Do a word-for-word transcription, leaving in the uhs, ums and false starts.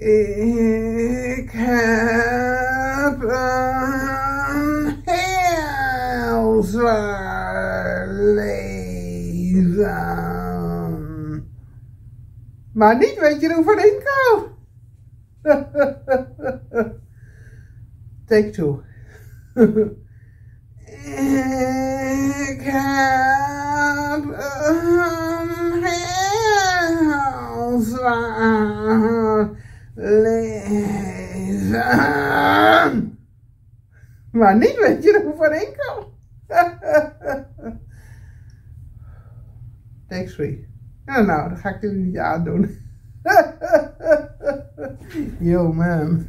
Ik heb een heel zwaar leven. Maar niet weet je hoeveel Inkel. Take two. Ik heb een heel zwaar leven. Maar niet weet je hoeveel Inkel. Take three. Ja, nou, dat ga ik jullie niet aandoen. Yo, man.